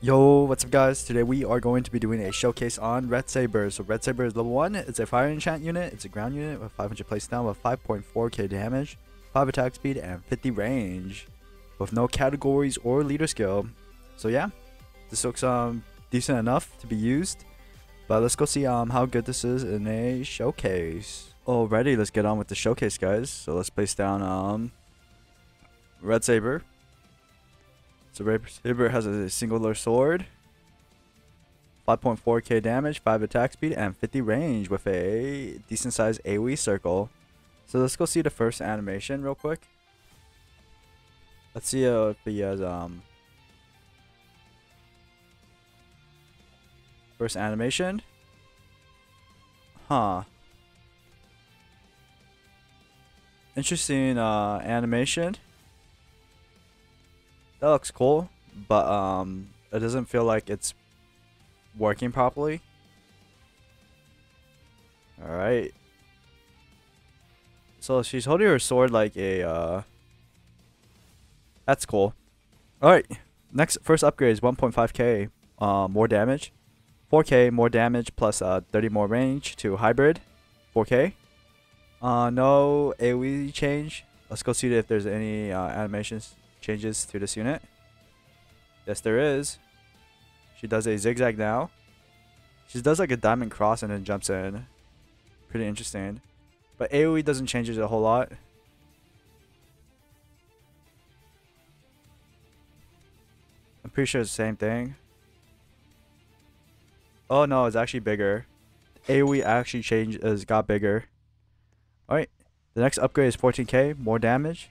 Yo, what's up guys? Today we are going to be doing a showcase on Red Saber. So Red Saber is level 1, it's a fire enchant unit, it's a ground unit with 500 placedown with 5.4k damage, 5 attack speed, and 50 range. With no categories or leader skill. So yeah, this looks decent enough to be used. But let's go see how good this is in a showcase. Alrighty, let's get on with the showcase guys. So let's place down Red Saber. So Red Saber has a singular sword, 5.4k damage, 5 attack speed, and 50 range with a decent sized AoE circle. So let's go see the first animation real quick. Let's see if he has first animation. Interesting animation. That looks cool, but it doesn't feel like it's working properly. Alright. So she's holding her sword like a... That's cool. Alright. Next, first upgrade is 1.5k more damage. 4k more damage plus 30 more range to hybrid. 4k. No AoE change. Let's go see if there's any animations. Changes to this unit. Yes, there is. She does a zigzag now. She does like a diamond cross and then jumps in. Pretty interesting. But AoE doesn't change it a whole lot. I'm pretty sure it's the same thing. Oh no, it's actually bigger. AoE actually changed, got bigger. Alright, the next upgrade is 14k more damage.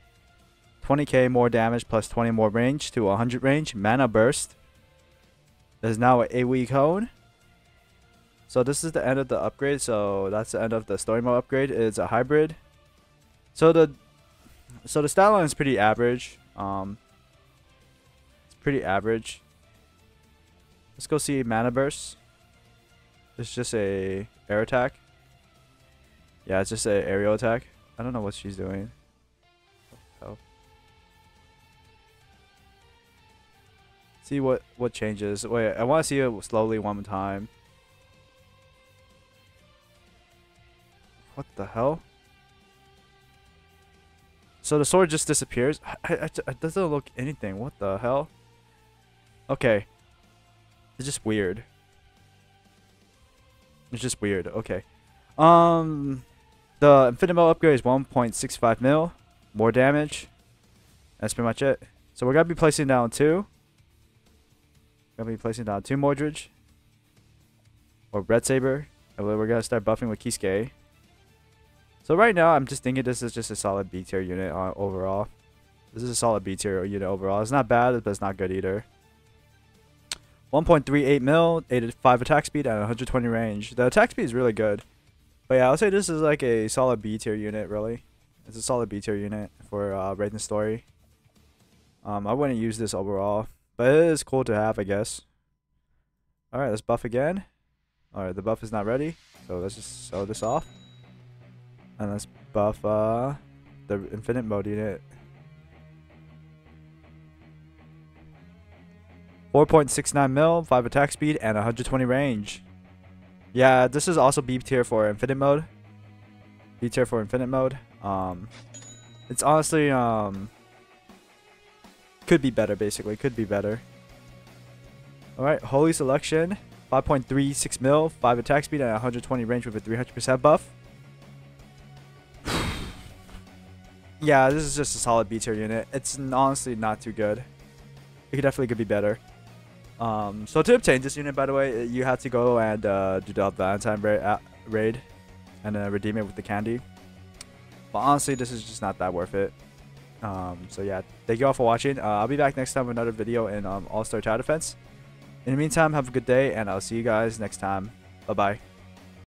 20k more damage plus 20 more range to 100 range. Mana burst. There's now an AoE cone. So this is the end of the upgrade. So that's the end of the story mode upgrade. It's a hybrid. So the stat line is pretty average. It's pretty average. Let's go see mana burst. It's just a air attack. Yeah, it's just a aerial attack. I don't know what she's doing. See what changes. Wait, I want to see it slowly one time. What the hell? So the sword just disappears. It doesn't look anything. What the hell? Okay. It's just weird. It's just weird. Okay. The infinite mil upgrade is 1.65 mil. More damage. That's pretty much it. So we're going to be placing down two. Gonna be placing down two Mordred or Red Saber, and we're gonna start buffing with Kisuke. So right now, I'm just thinking this is just a solid B tier unit overall. This is a solid B tier unit overall. It's not bad, but it's not good either. 1.38 mil, 85 attack speed, and 120 range. The attack speed is really good, but yeah, I'll say this is like a solid B tier unit. Really, it's a solid B tier unit for Raiden's story. I wouldn't use this overall. But it is cool to have, I guess. Alright, let's buff again. Alright, the buff is not ready. So let's just sew this off. And let's buff the infinite mode unit. 4.69 mil, 5 attack speed, and 120 range. Yeah, this is also B tier for infinite mode. B tier for infinite mode. It's honestly... Could be better, basically. Could be better. Alright, Holy Selection. 5.36 mil, 5 attack speed, and 120 range with a 300% buff. Yeah, this is just a solid B tier unit. It's honestly not too good. It definitely could be better. So to obtain this unit, by the way, you have to go and do the Valentine Raid. And then redeem it with the candy. But honestly, this is just not that worth it. So yeah, thank you all for watching. I'll be back next time with another video in All Star Tower Defense. In the meantime, have a good day, and I'll see you guys next time. Bye bye.